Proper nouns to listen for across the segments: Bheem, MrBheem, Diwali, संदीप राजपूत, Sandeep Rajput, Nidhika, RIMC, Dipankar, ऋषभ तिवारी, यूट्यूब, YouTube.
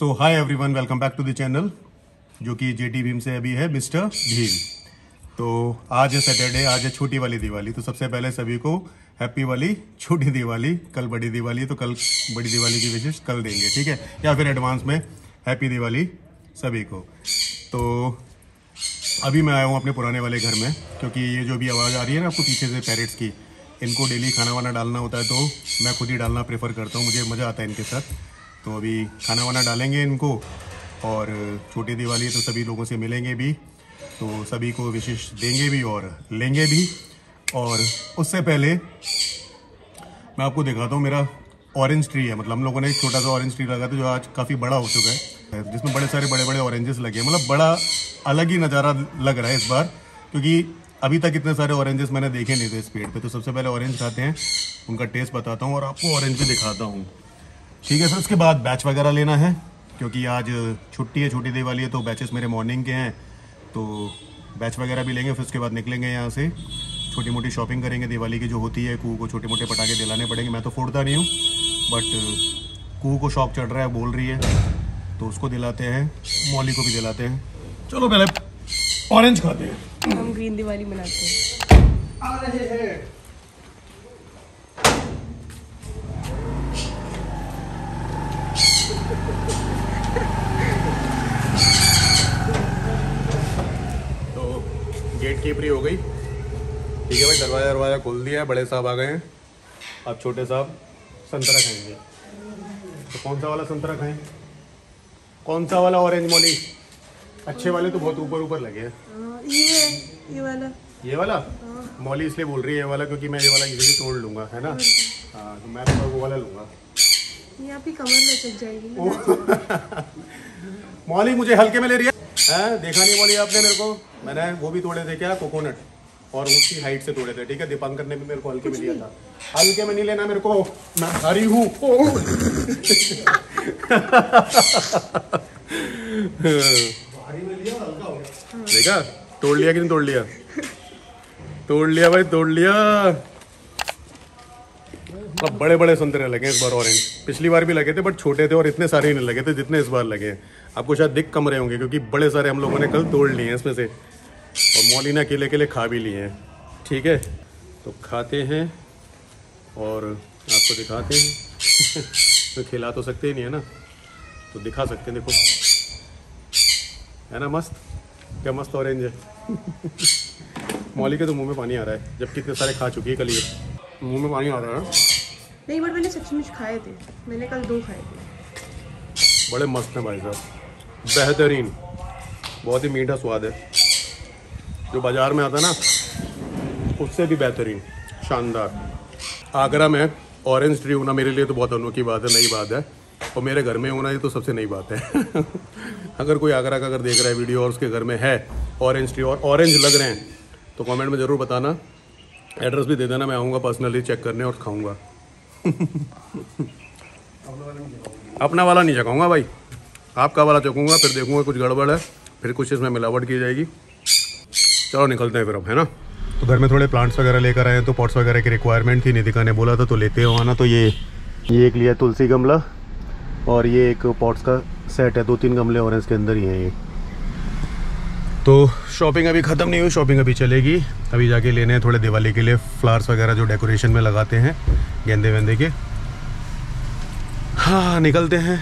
So hi everyone, welcome back to the channel जो कि JD Bhim से अभी है मिस्टर भीम। तो आज है सैटरडे, आज है छोटी वाली दिवाली। तो सबसे पहले सभी को हैप्पी वाली छोटी दिवाली। कल बड़ी दिवाली है तो कल बड़ी दिवाली की विशेष कल देंगे, ठीक है? या फिर एडवांस में हैप्पी दिवाली सभी को। तो अभी मैं आया हूँ अपने पुराने वाले घर में, क्योंकि ये जो भी आवाज़ आ रही है ना आपको पीछे से पैरेट्स की, इनको डेली खाना वाना डालना होता है तो मैं खुद ही डालना प्रेफर करता हूँ, मुझे मज़ा आता है इनके साथ। तो अभी खाना वाना डालेंगे इनको और छोटी दिवाली है तो सभी लोगों से मिलेंगे भी, तो सभी को विशेष देंगे भी और लेंगे भी। और उससे पहले मैं आपको दिखाता हूँ, मेरा ऑरेंज ट्री है, मतलब हम लोगों ने एक छोटा सा ऑरेंज ट्री लगा था जो आज काफ़ी बड़ा हो चुका है, जिसमें बड़े सारे बड़े बड़े ऑरेंजेस लगे। मतलब बड़ा अलग ही नज़ारा लग रहा है इस बार, क्योंकि अभी तक इतने सारे ऑरेंजेस मैंने देखे नहीं थे इस पेड़ पे। तो सबसे पहले ऑरेंज खाते हैं, उनका टेस्ट बताता हूँ और आपको ऑरेंज भी दिखाता हूँ, ठीक है सर? उसके बाद बैच वगैरह लेना है, क्योंकि आज छुट्टी है, छोटी दिवाली है, तो बैचेस मेरे मॉर्निंग के हैं, तो बैच वगैरह भी लेंगे। फिर उसके बाद निकलेंगे यहाँ से, छोटी मोटी शॉपिंग करेंगे दिवाली की जो होती है। कुहू को छोटे मोटे पटाखे दिलाने पड़ेंगे, मैं तो फोड़ता नहीं हूँ बट कुहू को शौक चढ़ रहा है, बोल रही है तो उसको दिलाते हैं, मौली को भी दिलाते हैं। चलो पहले ऑरेंज खाते हैं, हम ग्रीन दिवाली मनाते हैं। आ रहे हैं तो गेट कीपरी हो गई, ठीक है भाई, दरवाजा दरवाजा खोल दिया है, बड़े साहब आ गए हैं। अब छोटे साहब संतरा खाएंगे, तो कौन सा वाला संतरा खाएं, कौन सा वाला ऑरेंज मौली? अच्छे वाले तो बहुत ऊपर ऊपर लगे हैं। ये वाला, ये वाला मौली इसलिए बोल रही है ये वाला क्योंकि मैं ये वाला इजीली तोड़ लूँगा, है ना? हाँ, तो मैं तो वो वाला लूँगा, यहाँ पे कमर में चक जाएगी। मौली मुझे हल्के में ले रही है, देखा नहीं मौली आपने मेरे को? मैंने वो भी तोड़े थे क्या, कोकोनट, और उसकी हाइट से तोड़े थे, ठीक है? दीपांकर ने भी मेरे को हल्के में लिया था। हल्के में नहीं लेना मेरे को, मैं भारी हूँ। देखा, तोड़ लिया कि नहीं तोड़ लिया? तोड़ लिया भाई, तोड़ लिया। मतलब बड़े बड़े संतरे लगे इस बार ऑरेंज, पिछली बार भी लगे थे बट छोटे थे और इतने सारे ही नहीं लगे थे जितने इस बार लगे हैं। आपको शायद दिख कम रहे होंगे क्योंकि बड़े सारे हम लोगों ने कल तोड़ लिए हैं इसमें से, और मौलिना केले केले खा भी लिए हैं, ठीक है? तो खाते हैं और आपको दिखाते हैं। तो खिला तो सकते ही नहीं है ना, तो दिखा सकते हैं, देखो है ना मस्त, क्या मस्त ऑरेंज है। मौली के तो मुँह में पानी आ रहा है, जब कितने सारे खा चुकी है कल, ये मुँह में पानी आ रहा है। नहीं बट मैंने सचमुच खाए थे, मैंने कल 2 खाए थे, बड़े मस्त हैं भाई साहब, बेहतरीन, बहुत ही मीठा स्वाद है, जो बाज़ार में आता है ना उससे भी बेहतरीन, शानदार। आगरा में ऑरेंज ट्री होना मेरे लिए तो बहुत अनोखी बात है, नई बात है, और मेरे घर में होना ये तो सबसे नई बात है। अगर कोई आगरा का अगर देख रहा है वीडियो और उसके घर में है ऑरेंज ट्री और ऑरेंज लग रहे हैं तो कॉमेंट में ज़रूर बताना, एड्रेस भी दे देना, मैं आऊँगा पर्सनली चेक करने और खाऊँगा। अपना वाला नहीं चखाऊँगा भाई, आपका वाला चखूँगा, फिर देखूँगा कुछ गड़बड़ है, फिर कुछ इसमें मिलावट की जाएगी। चलो निकलते हैं फिर अब, है ना? तो घर में थोड़े प्लांट्स वगैरह लेकर आए हैं, तो पॉट्स वगैरह की रिक्वायरमेंट थी, निधिका ने बोला था तो लेते हो आना। तो ये एक लिया तुलसी गमला और ये एक पॉट्स का सेट है, 2-3 गमले ऑरेंज के अंदर ही हैं ये। तो शॉपिंग अभी ख़त्म नहीं हुई, शॉपिंग अभी चलेगी, अभी जाके लेने हैं थोड़े दिवाली के लिए फ्लावर्स वगैरह जो डेकोरेशन में लगाते हैं, गेंदे वेंदे के। हाँ निकलते हैं,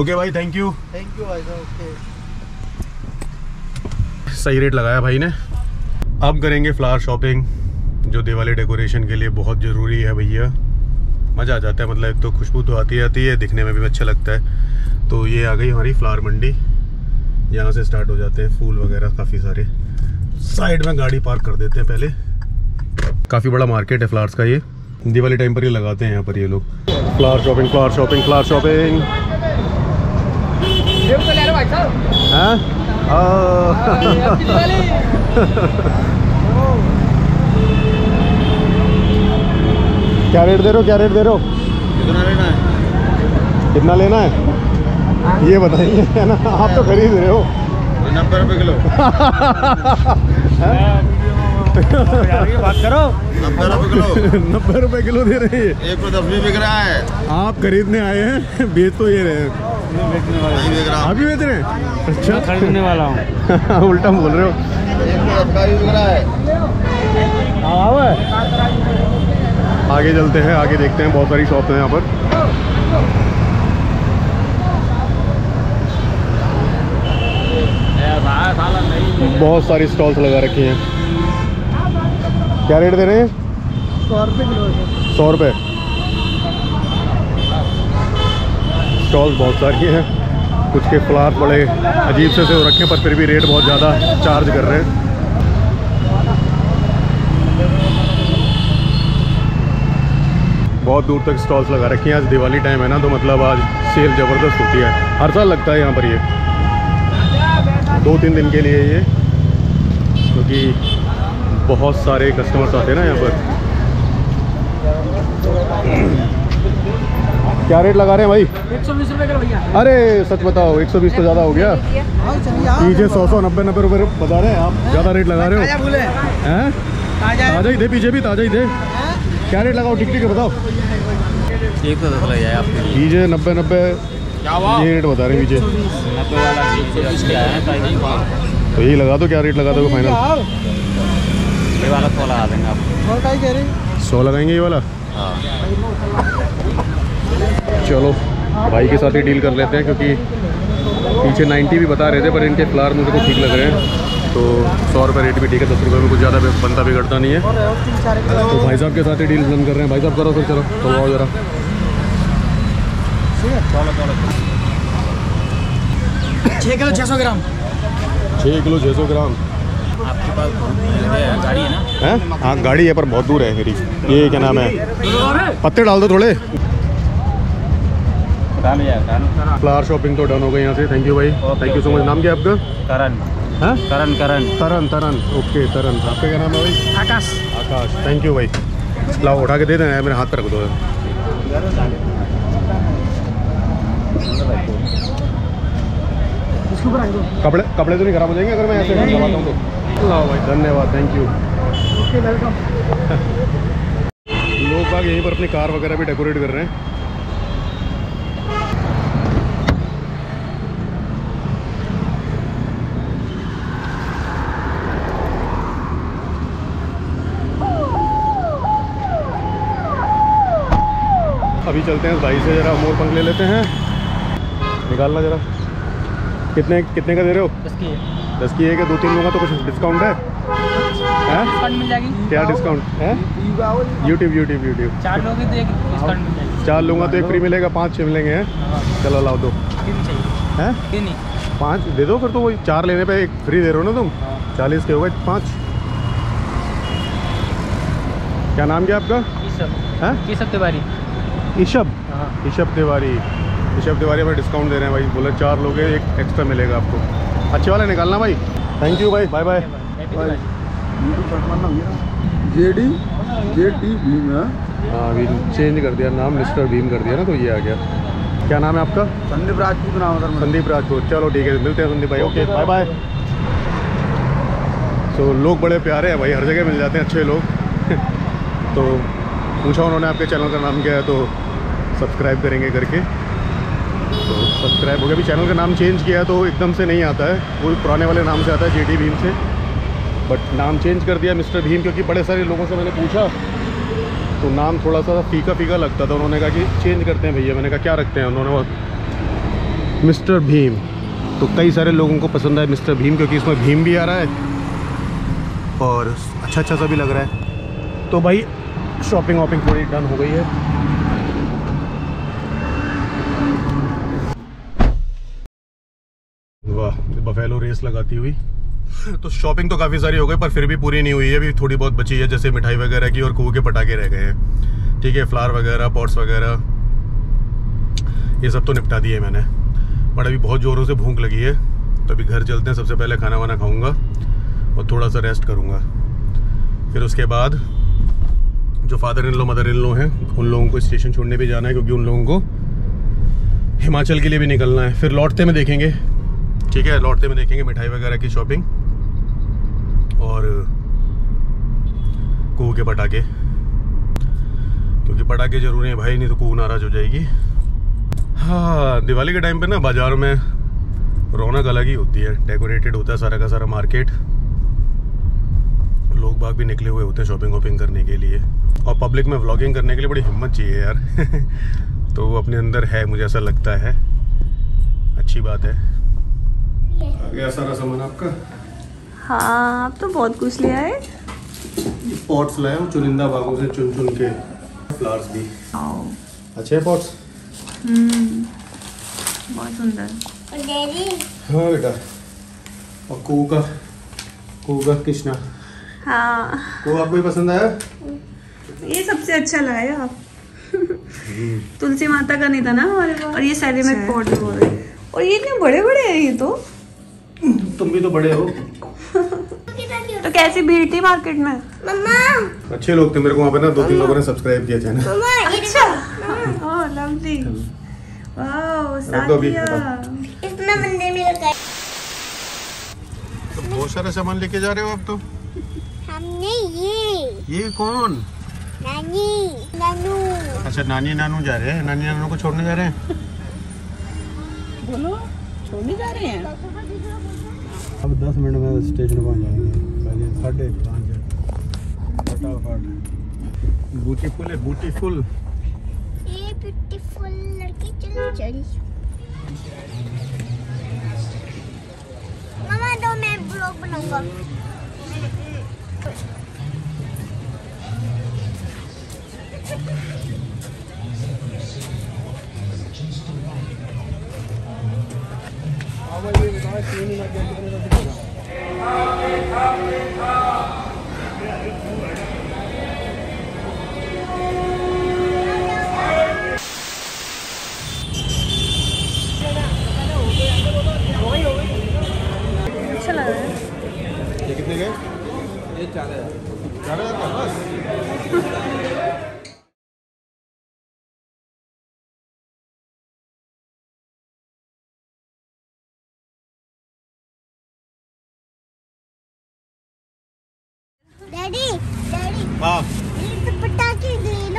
ओके भाई, थैंक यू। थैंक यू भाई साहब, सही रेट लगाया भाई ने। अब करेंगे फ्लावर शॉपिंग जो दिवाली डेकोरेशन के लिए बहुत ज़रूरी है भैया, मज़ा आ जाता है, मतलब एक तो खुशबू तो आती है, दिखने में भी अच्छा लगता है। तो ये आ गई हमारी फ्लावर मंडी, यहाँ से स्टार्ट हो जाते हैं फूल वगैरह काफ़ी सारे। साइड में गाड़ी पार्क कर देते हैं पहले, काफ़ी बड़ा मार्केट है फ्लावर्स का, ये दिवाली टाइम पर ही लगाते हैं यहाँ पर ये लोग। Flower shopping, flower shopping, flower shopping. क्या रेट दे रहे हो? क्या रेट दे रहे हो? कितना लेना है? कितना लेना है ये बताइए, है ना? आप तो खरीद रहे हो 90 रुपये किलो। बात करो, 90 रुपये किलो दे रही है। एक तो 10 बिक रहा है, आप खरीदने आए हैं, बेच तो ये रहे। आप ही बेच रहे हैं? अच्छा, खरीदने वाला हूँ। उल्टा बोल रहे हो। आगे चलते हैं, आगे देखते हैं, बहुत सारी शॉप्स हैं यहाँ पर, बहुत सारी स्टॉल्स लगा रखी हैं। क्या रेट दे रहे हैं? 100 रुपये किलो। 100 रुपये। स्टॉल बहुत सारी हैं, कुछ के फ्लावर बड़े अजीब से हो रखे हैं, पर फिर भी रेट बहुत ज़्यादा चार्ज कर रहे हैं। बहुत दूर तक स्टॉल्स लगा रखी हैं। आज दिवाली टाइम है ना, तो मतलब आज सेल ज़बरदस्त होती है। हर साल लगता है यहाँ पर ये 2-3 दिन के लिए ये, क्योंकि बहुत सारे कस्टमर्स आते हैं ना यहाँ पर। क्या रेट लगा रहे हैं भाई? 120 रुपये किलो भैया। अरे सच बताओ, 120 तो ज़्यादा हो गया। पीछे 100-100, 90-90 रुपये बता रहे हैं आप, ज़्यादा रेट लगा रहे हो। हैं ताज़ा ही थे, पीछे भी ताज़ा ही थे। क्या रेट लगाओ? टिकटी के बताओ। 110 लग जाए आपके पीछे, 90-90 ये रेट बता रहे हैं पीछे, तो यही लगा दो। क्या रेट लगा दो फाइनल? ये वाला 100 लगा देंगे आप। 100 लगाएंगे ये वाला? चलो भाई के साथ ही डील कर लेते हैं, क्योंकि पीछे 90 भी बता रहे थे, पर इनके फ्लावर मुझे कुछ ठीक लग रहे हैं, तो 100 रुपये रेट भी ठीक है। 10 रुपये में कुछ ज़्यादा बनता भी घटता नहीं है, तो भाई साहब के साथ ही डील कर रहे हैं। भाई साहब करो फिर, चलो तो आओ ज़रा। छः किलो 600 ग्राम आपके पास गाड़ी है ना? हाँ गाड़ी है, पर बहुत दूर है मेरी। ये क्या नाम है, पत्ते डाल दो थोड़े। फ्लावर शॉपिंग तो डन हो गई यहाँ से। थैंक यू भाई, थैंक यू सो मच। नाम क्या आपका? करण। हाँ तरन। ओके तरन, आपका क्या नाम है भाई? आकाश। थैंक यू भाई। लाओ उठा के दे देना, मेरे हाथ पर रख दो। कपड़े कपड़े तो नहीं खराब हो जाएंगे अगर मैं ऐसे लगाता हूँ तो? लाओ भाई, धन्यवाद, थैंक यू। लोग बाग यहीं पर अपनी कार वगैरह भी डेकोरेट कर रहे हैं। अभी चलते हैं भाई से, जरा मोर पंख ले लेते हैं। निकालना जरा। कितने का दे रहे हो? 10 की है क्या? 2-3 लूँगा तो कुछ डिस्काउंट है? डिस्काउंट मिल जाएगी। क्या डिस्काउंट है? यूट्यूब 4 लूँगा तो एक फ्री मिलेगा, 5-6 मिलेंगे। चलो लाओ दो। हैं 5 दे दो फिर तो, वही 4 लेने पर एक फ्री दे रहे हो ना तुम। 40 के हो गए 5। क्या नाम क्या आपका? ऋषभ तिवारी। हमें डिस्काउंट दे रहे हैं भाई, बोले 4 लोग हैं, एक एक्स्ट्रा मिलेगा आपको। अच्छे वाले निकालना भाई। थैंक यू भाई, बाय बाय। जेडी भीम है। हाँ भीम चेंज कर दिया नाम, मिस्टर भीम कर दिया ना, तो ये आ गया। क्या नाम है आपका? संदीप राजपूत। चलो ठीक है, मिलते हैं संदीप भाई। Okay bye bye. तो लोग बड़े प्यारे हैं भाई, हर जगह मिल जाते हैं अच्छे लोग। तो पूछा उन्होंने आपके चैनल का नाम क्या है, तो सब्सक्राइब करेंगे करके, तो सब्सक्राइब हो गया। अभी चैनल का नाम चेंज किया है तो एकदम से नहीं आता है, वो पुराने वाले नाम से आता है, जेडी भीम से, बट नाम चेंज कर दिया मिस्टर भीम, क्योंकि बड़े सारे लोगों से मैंने पूछा तो नाम थोड़ा सा फीका लगता था। उन्होंने कहा कि चेंज करते हैं भैया। मैंने कहा क्या रखते हैं? उन्होंने मिस्टर भीम, तो कई सारे लोगों को पसंद आया मिस्टर भीम, क्योंकि इसमें भीम भी आ रहा है और अच्छा सा भी लग रहा है। तो भाई शॉपिंग वॉपिंग थोड़ी डन हो गई है। वाह, बफेलो रेस लगाती हुई। तो शॉपिंग तो काफ़ी सारी हो गई, पर फिर भी पूरी नहीं हुई है, अभी थोड़ी बहुत बची है, जैसे मिठाई वगैरह की और कुएं के पटाखे रह गए हैं। ठीक है, फ्लावर वगैरह, पॉट्स वगैरह, ये सब तो निपटा दिए मैंने। बट अभी बहुत ज़ोरों से भूख लगी है, तो अभी घर चलते हैं। सबसे पहले खाना वाना खाऊंगा और थोड़ा सा रेस्ट करूंगा, फिर उसके बाद जो father in law mother in law हैं उन लोगों को स्टेशन छोड़ने भी जाना है, क्योंकि उन लोगों को हिमाचल के लिए भी निकलना है। फिर लौटते में देखेंगे, ठीक है, लौटते में देखेंगे मिठाई वगैरह की शॉपिंग और कूह के पटाखे, क्योंकि पटाखे ज़रूरी हैं भाई, नहीं तो कूह नाराज़ हो जाएगी। हाँ, दिवाली के टाइम पे ना बाज़ारों में रौनक अलग ही होती है, डेकोरेटेड होता है सारा का सारा मार्केट, लोग बाग भी निकले हुए होते हैं शॉपिंग वॉपिंग करने के लिए, और पब्लिक में व्लॉगिंग करने के लिए बड़ी हिम्मत चाहिए यार तो वो अपने अंदर है, मुझे ऐसा लगता है, अच्छी बात है। आ गया सारा सामान आपका? हाँ, आप तो बहुत कुछ ले आए। पॉट्स लाए हम चुनिंदा बागों से चुन चुन के, फ्लावर्स भी अच्छे पॉट्स, बहुत सुंदर। हाँ बेटा, और कोगा कृष्णा, हाँ वो आपको भी पसंद आया? ये सबसे अच्छा लाया आप तुलसी माता का नहीं था ना हमारे पास। और ये सारे में पॉट है, और ये इतने बड़े बड़े हैं। ये तो तुम भी तो बड़े हो तो कैसी भीड़ थी मार्केट में? मम्मा अच्छे लोग थे, मेरे को वहाँ पे ना 2-3 लोगों ने सब्सक्राइब किया चैनल। अच्छा, लवली, वाओ, सादिया। इतना मंदिर में लगा तो बहुत सारा सामान लेके जा रहे हो आप तो। हमने ये कौन? नानी नानू। अच्छा, नानी नानू जा रहे हैं, नानी नानू को छोड़ने जा रहे हैं। बोलो, छोड़ने जा रहे हैं। अब 10 मिनट में स्टेशन पहुंच जाएंगे, पहले 5:30 फटाफट। ब्यूटीफुल है, ब्यूटीफुल, ये ब्यूटीफुल लड़की चलो चली। मामा दो, मैं ब्लॉग बनाऊंगा।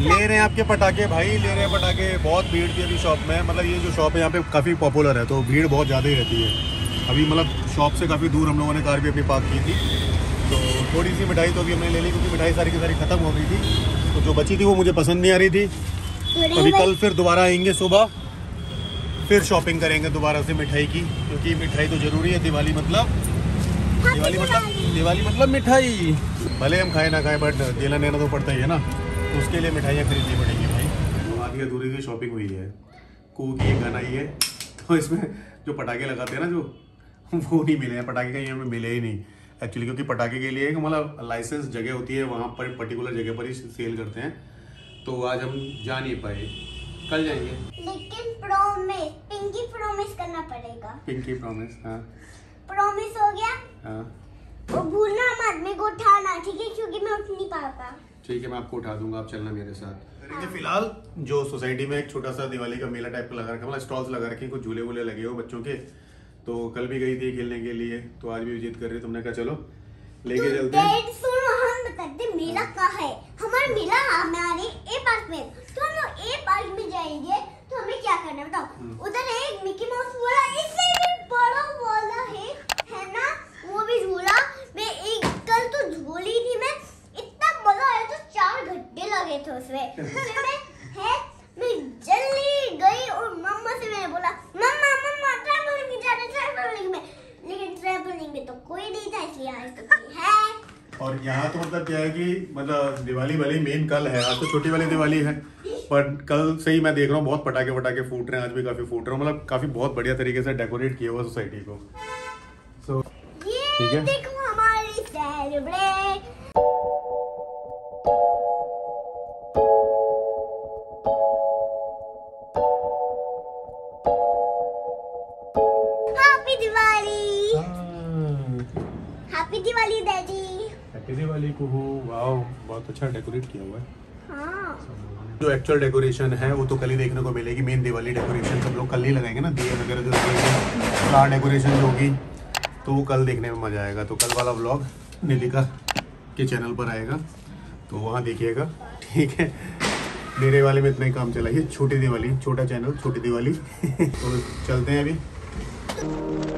ले रहे हैं आपके पटाखे भाई, ले रहे हैं पटाखे। बहुत भीड़ थी अभी शॉप में, मतलब ये जो शॉप है यहाँ पे काफ़ी पॉपुलर है, तो भीड़ बहुत ज़्यादा ही रहती है अभी। मतलब शॉप से काफ़ी दूर हम लोगों ने कार भी अपनी पार्क की थी, तो थोड़ी सी मिठाई तो अभी हमने ले ली, क्योंकि मिठाई सारी की सारी ख़त्म हो गई थी, तो जो बची थी वो मुझे पसंद नहीं आ रही थी। अभी कल फिर दोबारा आएंगे, सुबह फिर शॉपिंग करेंगे दोबारा से मिठाई की, क्योंकि मिठाई तो ज़रूरी है। दिवाली मतलब मिठाई, भले हम खाए ना खाए बट देना लेना तो पड़ता ही है ना, तो उसके लिए मिठाइयाँ खरीदनी पड़ेगी भाई। तो आधी अधूरी की शॉपिंग हुई है। कूह की एक गाना ही है, तो इसमें जो पटाखे लगाते हैं ना जो, वो नहीं मिले हैं पटाखे, कहीं हमें मिले ही नहीं एक्चुअली, क्योंकि पटाखे के लिए मतलब लाइसेंस जगह होती है, वहाँ पर पर्टिकुलर जगह पर ही सेल करते हैं, तो आज हम जा नहीं पाए, कल जाएंगे। लेकिन प्रॉमिस, पिंकी प्रॉमिस करना पड़ेगा। पिंकी प्रॉमिस, हाँ प्रॉमिस हो गया। हाँ वो भूलना मत, मेरे को उठाना, ठीक है, क्योंकि मैं उठ नहीं पाता। ठीक है, मैं आपको उठा दूंगा, आप चलना मेरे साथ। हाँ। फिलहाल जो सोसाइटी में एक छोटा सा दिवाली का मेला टाइप का लगा रखा, मतलब स्टॉल्स लगा रखे, कुछ झूले वूले लगे हो बच्चों के, तो कल भी गई थी खेलने के लिए, तो आज भी विजिट कर रही, तुमने कहा चलो लेके चलते हैं। सुनो, हम बताते हैं मेला का है, हमारा मेला हमारे ए पार्क में, तो हम लोग ए पार्क में जाएंगे, तो हमें क्या करना है बताओ। उधर एक मिकी माउस वाला, इससे भी बड़ा वाला है ना, वो भी झूला। मैं एक कल तो झूली थी मैं, इतना मजा आया, तो 4 घंटे लगे थे उसमें मैं जल्दी गई, और मम्मा से मैंने बोला मम्मा मम्मा ट्रैवलिंग में जाना, ट्रैवलिंग में, लेकिन ट्रैवलिंग में तो कोई नहीं था, इसलिए आज तो कोई है। और यहाँ तो मतलब क्या है कि मतलब दिवाली वाली मेन कल है, आज तो छोटी वाली दिवाली है, पर कल से ही मैं देख रहा हूँ बहुत पटाखे वटाखे फूट रहे हैं, आज भी काफ़ी फूट रहे हैं, मतलब काफ़ी बहुत बढ़िया तरीके से डेकोरेट किया हुआ सोसाइटी को। सो ठीक है, देखो हमारी celebrate. Diwali. Happy Diwali daddy. Happy Diwali Kuhu. Wow बहुत अच्छा डेकोरेट किया हुआ है। हाँ। जो एक्चुअल डेकोरेशन है वो तो कल ही देखने को मिलेगी। मेन दिवाली डेकोरेशन सब लोग कल ही लगाएंगे ना, दिए वगैरह जो स्टार डेकोरेशन होगी तो वो कल देखने में मजा आएगा। तो कल वाला व्लॉग निधिका के चैनल पर आएगा तो वहाँ देखिएगा, ठीक है। मेरे वाले में इतना ही काम चला है, छोटी दिवाली, छोटा चैनल, छोटी दिवाली। तो चलते हैं अभी।